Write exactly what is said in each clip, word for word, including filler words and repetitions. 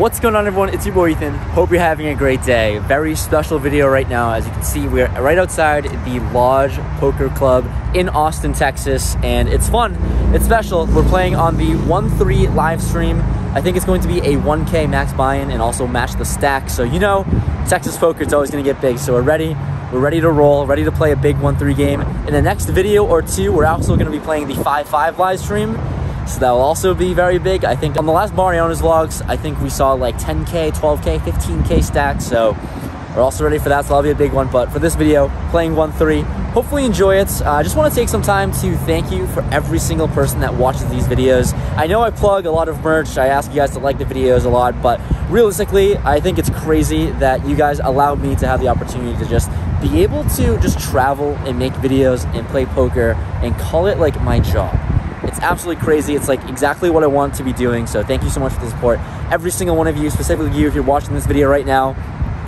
What's going on, everyone? It's your boy Ethan. Hope you're having a great day. Very special video right now. As you can see, we're right outside the Lodge Poker Club in Austin, Texas, and it's fun. It's special. We're playing on the one three live stream. I think it's going to be a one K max buy-in and also match the stack. So you know, Texas poker, it's always going to get big. So we're ready. We're ready to roll, ready to play a big one three game. In the next video or two, we're also going to be playing the five five live stream. So that will also be very big. I think on the last Mariano's vlogs, I think we saw like ten K, twelve K, fifteen K stacks. So we're also ready for that. So that'll be a big one. But for this video, playing one three, hopefully enjoy it. Uh, I just want to take some time to thank you for every single person that watches these videos. I know I plug a lot of merch. I ask you guys to like the videos a lot. But realistically, I think it's crazy that you guys allowed me to have the opportunity to just be able to just travel and make videos and play poker and call it like my job. It's absolutely crazy. It's like exactly what I want to be doing. So thank you so much for the support. Every single one of you, specifically you, if you're watching this video right now,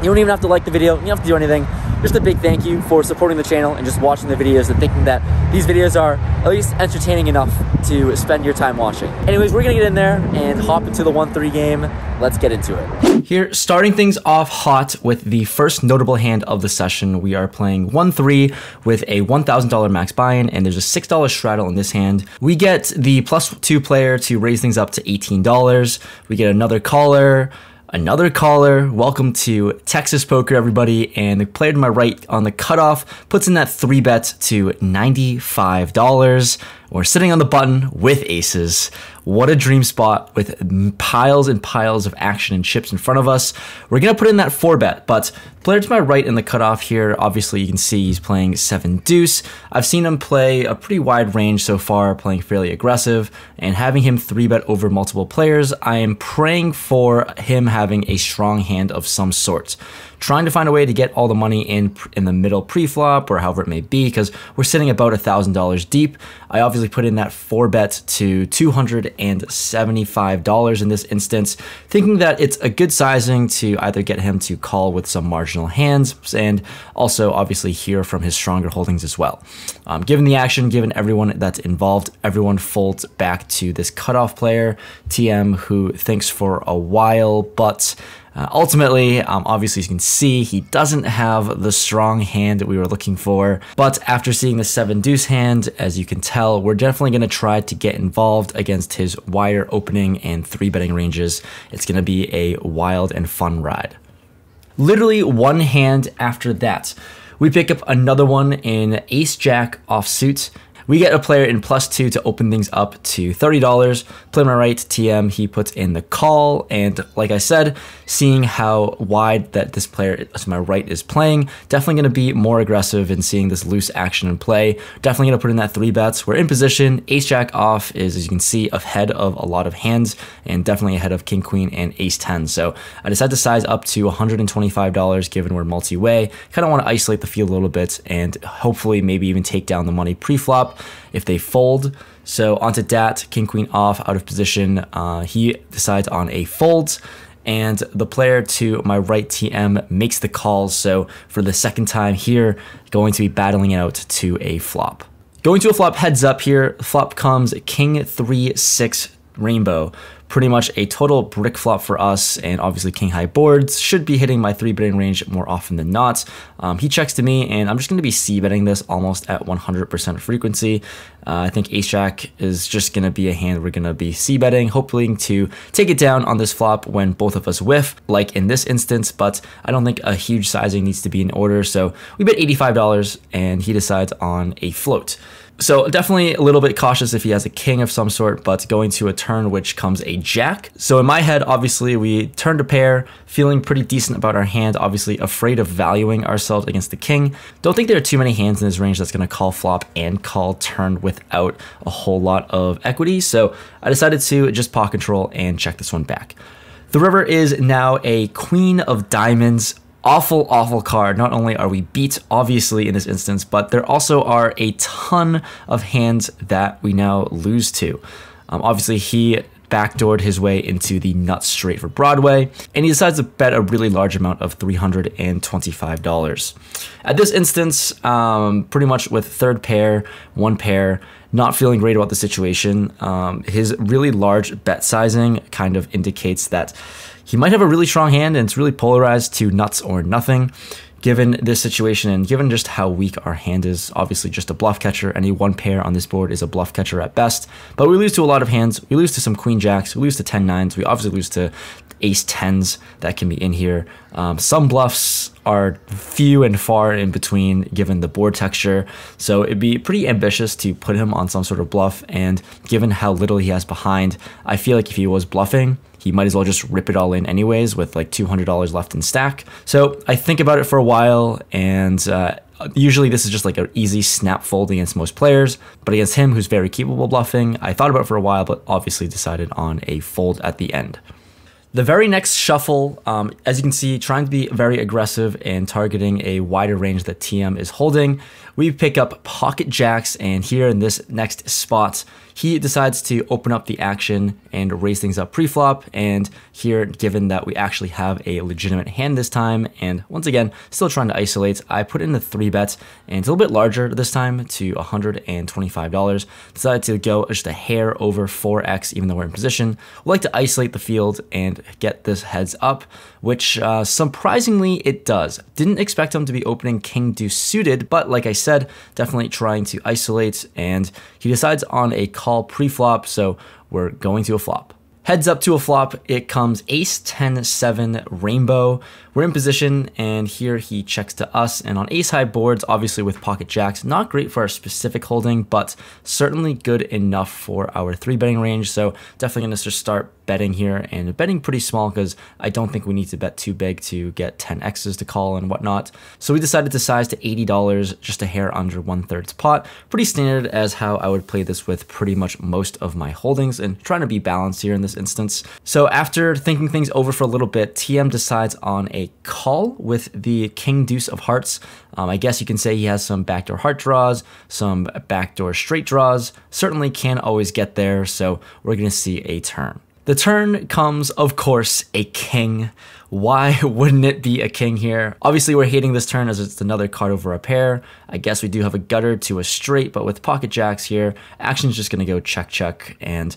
you don't even have to like the video. You don't have to do anything. Just a big thank you for supporting the channel and just watching the videos and thinking that these videos are at least entertaining enough to spend your time watching. Anyways, we're gonna get in there and hop into the one three game. Let's get into it. Here, starting things off hot with the first notable hand of the session. We are playing one three with a one thousand dollar max buy-in, and there's a six dollar straddle in this hand. We get the plus two player to raise things up to eighteen dollars. We get another caller. Another caller. Welcome to Texas poker, everybody. And the player to my right on the cutoff puts in that three bet to ninety-five dollars. We're sitting on the button with aces. What a dream spot with piles and piles of action and chips in front of us. We're gonna put in that four bet, but player to my right in the cutoff here, obviously you can see he's playing seven deuce. I've seen him play a pretty wide range so far, playing fairly aggressive, and having him three bet over multiple players, I am praying for him having a strong hand of some sort. Trying to find a way to get all the money in in the middle pre-flop or however it may be, because we're sitting about one thousand dollars deep. I obviously put in that four bet to two hundred seventy-five dollars in this instance, thinking that it's a good sizing to either get him to call with some marginal hands and also obviously hear from his stronger holdings as well. Um, given the action, given everyone that's involved, everyone folds back to this cutoff player, T M, who thinks for a while, but Uh, ultimately, um, obviously, as you can see, he doesn't have the strong hand that we were looking for. But after seeing the seven deuce hand, as you can tell, we're definitely going to try to get involved against his wider opening and three betting ranges. It's going to be a wild and fun ride. Literally one hand after that, we pick up another one in ace jack offsuit. We get a player in plus two to open things up to thirty dollars. Player my right, T M, he puts in the call. And like I said, seeing how wide that this player to my right is playing, definitely going to be more aggressive in seeing this loose action in play. Definitely going to put in that three bets. We're in position. Ace jack off is, as you can see, ahead of a lot of hands and definitely ahead of king queen and ace ten. So I decided to size up to one hundred twenty-five dollars given we're multi-way. Kind of want to isolate the field a little bit and hopefully maybe even take down the money pre-flop if they fold. So onto dat, king queen off, out of position. Uh, he decides on a fold, and the player to my right, T M, makes the call. So for the second time here, going to be battling it out to a flop. Going to a flop heads up here. Flop comes king three six rainbow. Pretty much a total brick flop for us, and obviously king high boards should be hitting my three betting range more often than not. Um, he checks to me, and I'm just going to be c betting this almost at one hundred percent frequency. Uh, I think ace jack is just going to be a hand we're going to be c betting, hoping to take it down on this flop when both of us whiff, like in this instance. But I don't think a huge sizing needs to be in order, so we bet eighty-five dollars, and he decides on a float. So definitely a little bit cautious if he has a king of some sort, but going to a turn which comes a jack. So in my head, obviously, we turned a pair, feeling pretty decent about our hand, obviously afraid of valuing ourselves against the king. Don't think there are too many hands in his range that's going to call flop and call turn without a whole lot of equity. So I decided to just pot control and check this one back. The river is now a queen of diamonds. Awful, awful card. Not only are we beat, obviously, in this instance, but there also are a ton of hands that we now lose to. Um, obviously, he backdoored his way into the nuts straight for Broadway, and he decides to bet a really large amount of three hundred twenty-five dollars. At this instance, um, pretty much with third pair, one pair, not feeling great about the situation, um, his really large bet sizing kind of indicates that he might have a really strong hand, and it's really polarized to nuts or nothing, given this situation and given just how weak our hand is. Obviously just a bluff catcher. Any one pair on this board is a bluff catcher at best, but we lose to a lot of hands. We lose to some queen jacks, we lose to ten nines, we obviously lose to ace tens that can be in here. Um, some bluffs are few and far in between given the board texture, so it'd be pretty ambitious to put him on some sort of bluff, and given how little he has behind, I feel like if he was bluffing, he might as well just rip it all in anyways with like two hundred dollars left in stack. So I think about it for a while, and uh, usually this is just like an easy snap fold against most players, but against him, who's very capable bluffing, I thought about it for a while, but obviously decided on a fold at the end. The very next shuffle, um, as you can see, trying to be very aggressive and targeting a wider range that T M is holding, we pick up pocket jacks, and here in this next spot, he decides to open up the action and raise things up pre-flop, and here, given that we actually have a legitimate hand this time, and once again, still trying to isolate, I put in the three bet, and it's a little bit larger this time to one hundred twenty-five dollars, decided to go just a hair over four X even though we're in position. We like to isolate the field and get this heads up, which uh, surprisingly it does. Didn't expect him to be opening king deuce suited, but like I said, definitely trying to isolate, and he decides on a call pre-flop, so we're going to a flop. Heads up to a flop, it comes ace ten seven rainbow. We're in position, and here he checks to us, and on ace high boards, obviously with pocket jacks, not great for our specific holding, but certainly good enough for our three betting range. So definitely gonna just start betting here, and betting pretty small because I don't think we need to bet too big to get ten X's to call and whatnot. So we decided to size to eighty dollars, just a hair under one-third's pot. Pretty standard as how I would play this with pretty much most of my holdings, and trying to be balanced here in this instance. So after thinking things over for a little bit, T M decides on a call with the king deuce of hearts. Um, I guess you can say he has some backdoor heart draws, some backdoor straight draws, certainly can always get there, so we're gonna see a turn. The turn comes, of course, a king. Why wouldn't it be a king here? Obviously, we're hating this turn as it's another card over a pair. I guess we do have a gutter to a straight, but with pocket jacks here, action's just gonna go check, check, and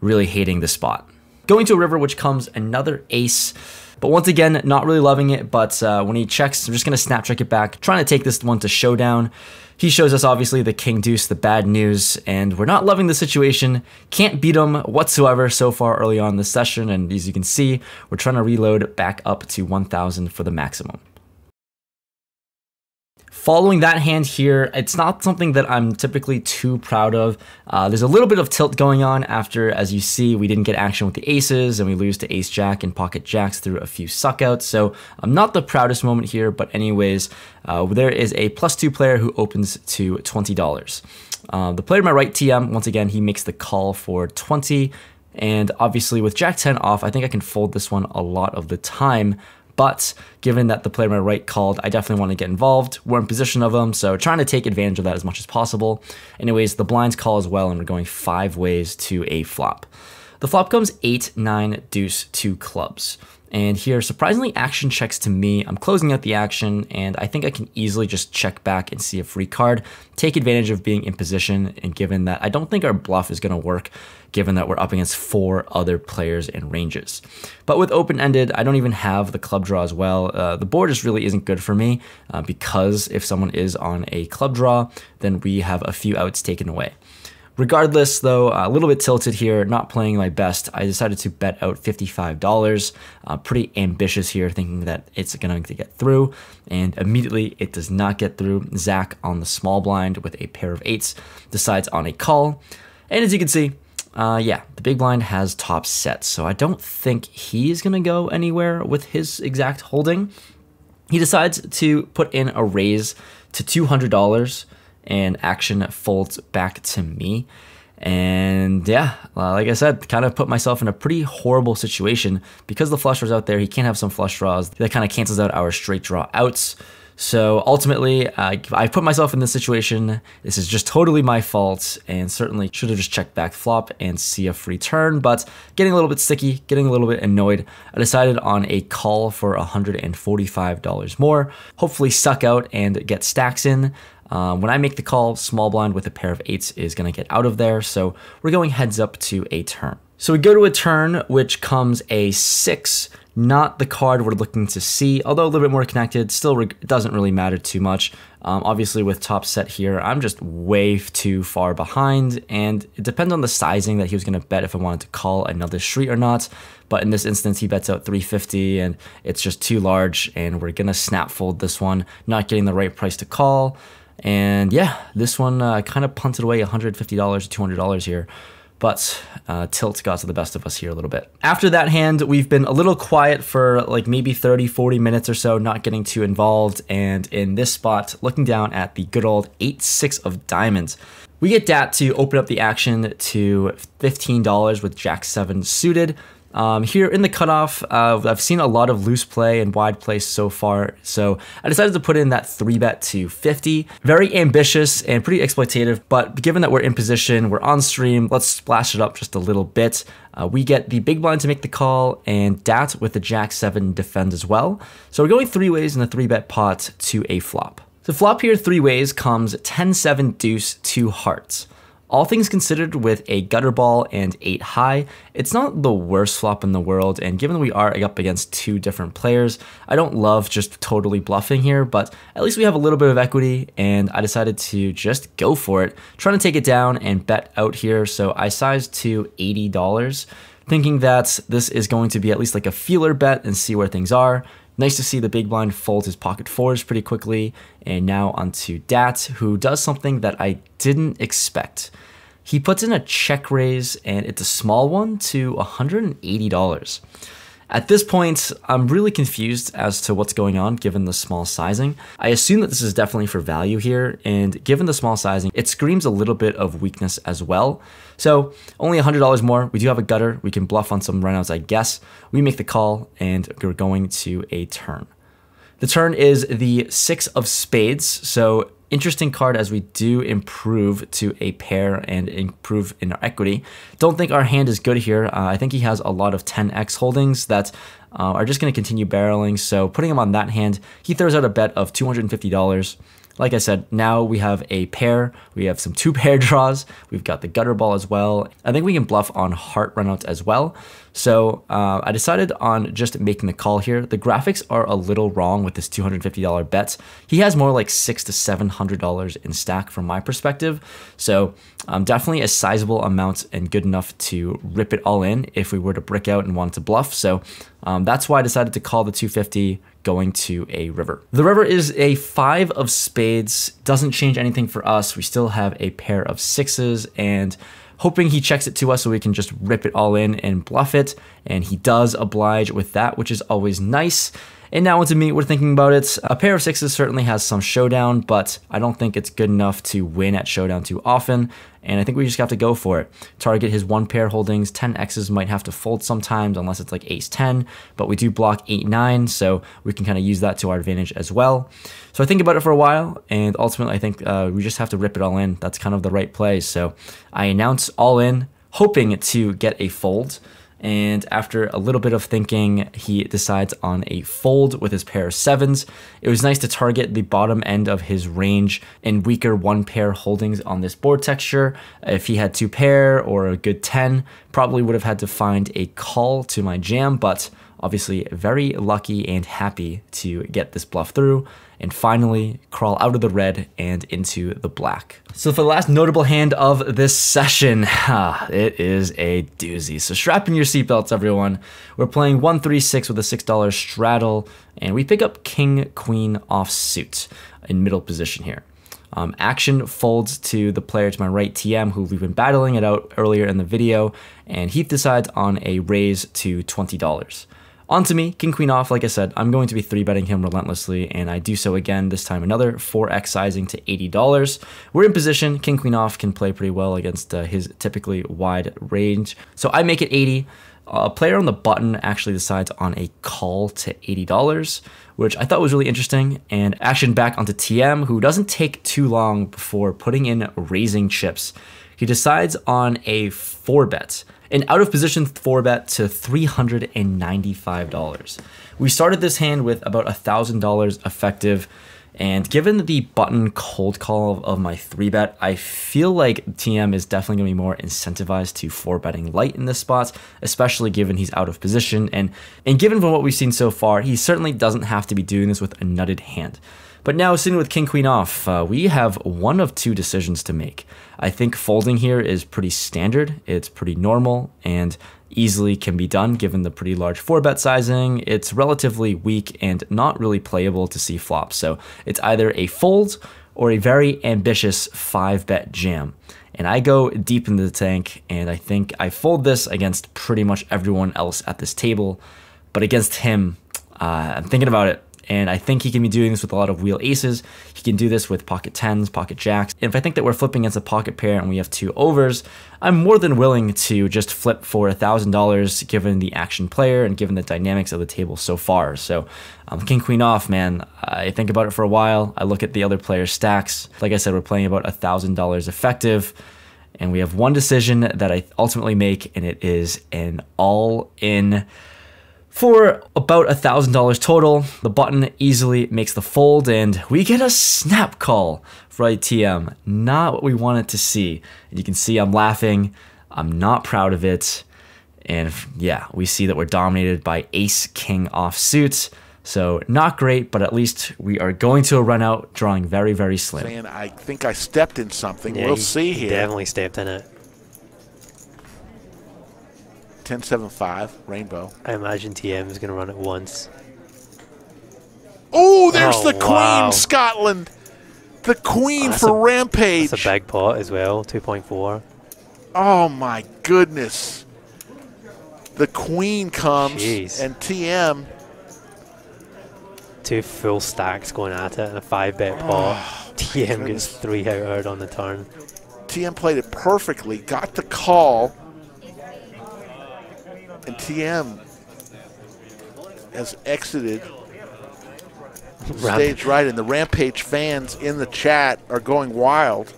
really hating the spot. Going to a river, which comes another ace. But once again, not really loving it, but uh, when he checks, I'm just gonna snap check it back, trying to take this one to showdown. He shows us obviously the king deuce, the bad news, and we're not loving the situation. Can't beat him whatsoever so far early on this session, and as you can see, we're trying to reload back up to one thousand for the maximum. Following that hand here, it's not something that I'm typically too proud of. Uh, there's a little bit of tilt going on after, as you see, we didn't get action with the aces, and we lose to ace jack and pocket jacks through a few suckouts. So I'm not the proudest moment here, but anyways, uh, there is a plus two player who opens to twenty dollars. Uh, the player to my right, T M, once again, he makes the call for twenty, and obviously with jack ten off, I think I can fold this one a lot of the time. But given that the player to my right called, I definitely want to get involved. We're in position of them, so trying to take advantage of that as much as possible. Anyways, the blinds call as well, and we're going five ways to a flop. The flop comes eight, nine, deuce, two clubs. And here, surprisingly, action checks to me. I'm closing out the action, and I think I can easily just check back and see a free card, take advantage of being in position, and given that I don't think our bluff is gonna work, given that we're up against four other players and ranges. But with open-ended, I don't even have the club draw as well. Uh, the board just really isn't good for me, uh, because if someone is on a club draw, then we have a few outs taken away. Regardless, though, a little bit tilted here, not playing my best, I decided to bet out fifty-five dollars. Uh, pretty ambitious here, thinking that it's going to get through, and immediately it does not get through. Zach on the small blind with a pair of eights decides on a call, and as you can see, uh, yeah, the big blind has top sets, so I don't think he's going to go anywhere with his exact holding. He decides to put in a raise to two hundred dollars. And action folds back to me. And yeah, like I said, kind of put myself in a pretty horrible situation because the flush was out there. He can't have some flush draws. That kind of cancels out our straight draw outs. So ultimately, I, I put myself in this situation. This is just totally my fault and certainly should have just checked back flop and see a free turn, but getting a little bit sticky, getting a little bit annoyed, I decided on a call for one hundred forty-five dollars more, hopefully suck out and get stacks in. Um, when I make the call, small blind with a pair of eights is gonna get out of there. So we're going heads up to a turn. So we go to a turn, which comes a six, not the card we're looking to see, although a little bit more connected, still re doesn't really matter too much. Um, obviously with top set here, I'm just way too far behind, and it depends on the sizing that he was gonna bet if I wanted to call another street or not. But in this instance, he bets out three fifty and it's just too large, and we're gonna snap fold this one, not getting the right price to call. And yeah, this one uh, kind of punted away one hundred fifty dollars, two hundred dollars here. But uh, tilt got to the best of us here a little bit. After that hand, we've been a little quiet for like maybe thirty, forty minutes or so, not getting too involved. And in this spot, looking down at the good old eight six of diamonds, we get dat to open up the action to fifteen dollars with jack seven suited. Um, here in the cutoff, uh, I've seen a lot of loose play and wide play so far, so I decided to put in that three bet to fifty. Very ambitious and pretty exploitative, but given that we're in position, we're on stream, let's splash it up just a little bit. Uh, we get the big blind to make the call and dat with the jack seven defend as well. So we're going three ways in the three bet pot to a flop. So flop here three ways comes ten seven deuce two hearts. All things considered, with a gutter ball and eight high, it's not the worst flop in the world, and given we are up against two different players, I don't love just totally bluffing here, but at least we have a little bit of equity, and I decided to just go for it, trying to take it down and bet out here, so I sized to eighty dollars, thinking that this is going to be at least like a feeler bet and see where things are. Nice to see the big blind fold his pocket fours pretty quickly. And now onto dat, who does something that I didn't expect. He puts in a check raise, and it's a small one to one hundred eighty dollars. At this point, I'm really confused as to what's going on given the small sizing. I assume that this is definitely for value here, and given the small sizing, it screams a little bit of weakness as well. So only one hundred dollars more. We do have a gutter. We can bluff on some runouts, I guess. We make the call, and we're going to a turn. The turn is the six of spades, so interesting card as we do improve to a pair and improve in our equity. Don't think our hand is good here. Uh, I think he has a lot of ten X holdings that uh, are just going to continue barreling. So putting him on that hand, he throws out a bet of two hundred fifty dollars. Like I said, now we have a pair. We have some two pair draws. We've got the gutter ball as well. I think we can bluff on heart runouts as well. So uh, I decided on just making the call here. The graphics are a little wrong with this two hundred fifty dollar bet. He has more like six to seven hundred dollars in stack from my perspective. So um, definitely a sizable amount and good enough to rip it all in if we were to brick out and want to bluff. So um, that's why I decided to call the two fifty. Going to a river. The river is a five of spades. Doesn't change anything for us. We still have a pair of sixes and hoping he checks it to us so we can just rip it all in and bluff it. And he does oblige with that, which is always nice. And now onto me, we're thinking about it. A pair of sixes certainly has some showdown, but I don't think it's good enough to win at showdown too often. And I think we just have to go for it. Target his one pair holdings. ten X's might have to fold sometimes unless it's like ace ten, but we do block eight nine, so we can kind of use that to our advantage as well. So I think about it for a while, and ultimately I think uh, we just have to rip it all in. That's kind of the right play. So I announce all in, hoping to get a fold. And after a little bit of thinking, he decides on a fold with his pair of sevens. It was nice to target the bottom end of his range and weaker one pair holdings on this board texture. If he had two pair or a good ten, probably would have had to find a call to my jam, but obviously very lucky and happy to get this bluff through and finally crawl out of the red and into the black. So for the last notable hand of this session, ah, it is a doozy. So strap in your seatbelts, everyone. We're playing one three six with a six dollar straddle, and we pick up king, queen offsuit in middle position here. Um, action folds to the player to my right, T M, who we've been battling it out earlier in the video, and he decides on a raise to twenty dollars. On to me, king queen off. Like I said, I'm going to be three betting him relentlessly, and I do so again, this time another four X sizing to eighty dollars. We're in position, king queen off can play pretty well against uh, his typically wide range. So I make it eighty. a player on the button actually decides on a call to eighty dollars, which I thought was really interesting. And action back onto T M, who doesn't take too long before putting in raising chips. He decides on a four bet, an out of position four bet to three hundred ninety-five dollars. We started this hand with about one thousand dollars effective. And given the button cold call of my three bet, I feel like T M is definitely gonna be more incentivized to four betting light in this spot, especially given he's out of position. And, and given from what we've seen so far, he certainly doesn't have to be doing this with a nutted hand. But now sitting with King Queen off, uh, we have one of two decisions to make. I think folding here is pretty standard. It's pretty normal and easily can be done given the pretty large four bet sizing. It's relatively weak and not really playable to see flop. So it's either a fold or a very ambitious five bet jam. And I go deep into the tank, and I think I fold this against pretty much everyone else at this table. But against him, uh, I'm thinking about it. And I think he can be doing this with a lot of wheel aces. He can do this with pocket tens, pocket jacks. And if I think that we're flipping against a pocket pair and we have two overs, I'm more than willing to just flip for one thousand dollars given the action player and given the dynamics of the table so far. So um, King Queen off, man. I think about it for a while. I look at the other player's stacks. Like I said, we're playing about one thousand dollars effective. And we have one decision that I ultimately make, and it is an all-in for about one thousand dollars total. The button easily makes the fold, and we get a snap call, right, T M? Not what we wanted to see. And you can see I'm laughing. I'm not proud of it. And yeah, we see that we're dominated by ace king offsuit. So not great, but at least we are going to a run out, drawing very, very slim. Saying, I think I stepped in something. Yeah, we'll see here. Definitely stepped in it. ten seven five, rainbow. I imagine T M is going to run it once. Oh, there's oh, the Queen, wow. Scotland. The Queen oh, for a, Rampage. That's a big pot as well, two point four. Oh, my goodness. The Queen comes, jeez, and T M. Two full stacks going at it in a five-bet pot. Oh, T M gets three out on the turn. T M played it perfectly, got the call. And T M has exited stage right, and the Rampage fans in the chat are going wild.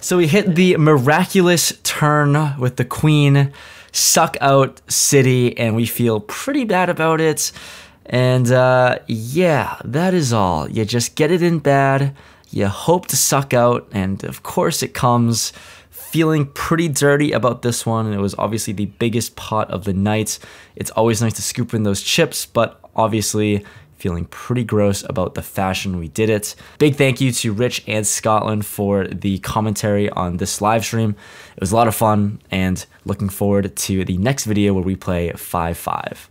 So we hit the miraculous turn with the Queen, suck out City, and we feel pretty bad about it. And uh, yeah, that is all. You just get it in bad, you hope to suck out, and of course it comes. Feeling pretty dirty about this one, and it was obviously the biggest pot of the night. It's always nice to scoop in those chips, but obviously feeling pretty gross about the fashion we did it. Big thank you to Rich and Scotland for the commentary on this live stream. It was a lot of fun, and looking forward to the next video where we play five five.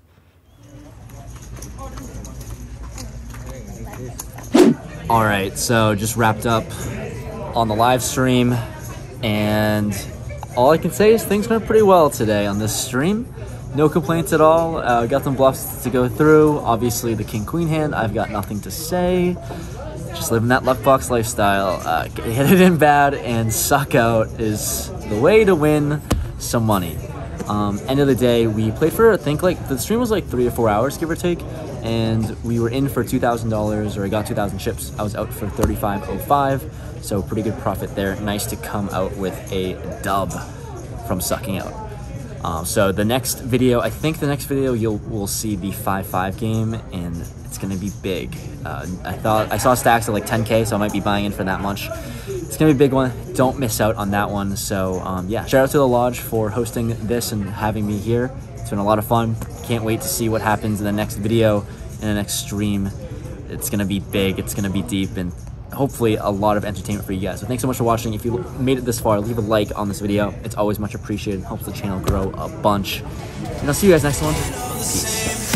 All right, so just wrapped up on the live stream. And all I can say is things went pretty well today on this stream. No complaints at all. Uh, got some bluffs to go through. Obviously the king-queen hand, I've got nothing to say. Just living that luck box lifestyle. Uh, hit it in bad and suck out is the way to win some money. Um, end of the day, we played for, I think, like the stream was like three or four hours, give or take. And we were in for two thousand dollars, or I got two thousand chips. I was out for thirty-five oh five. So pretty good profit there. Nice to come out with a dub from sucking out. Um, so the next video, I think the next video you'll we'll see the five five game, and it's gonna be big. Uh, I thought I saw stacks at like ten K, so I might be buying in for that much. It's gonna be a big one. Don't miss out on that one. So um, yeah, shout out to the Lodge for hosting this and having me here. It's been a lot of fun. Can't wait to see what happens in the next video, in the next stream. It's gonna be big. It's gonna be deep, and hopefully a lot of entertainment for you guys. So thanks so much for watching. If you made it this far, leave a like on this video. It's always much appreciated. Helps the channel grow a bunch. And I'll see you guys next one. Peace.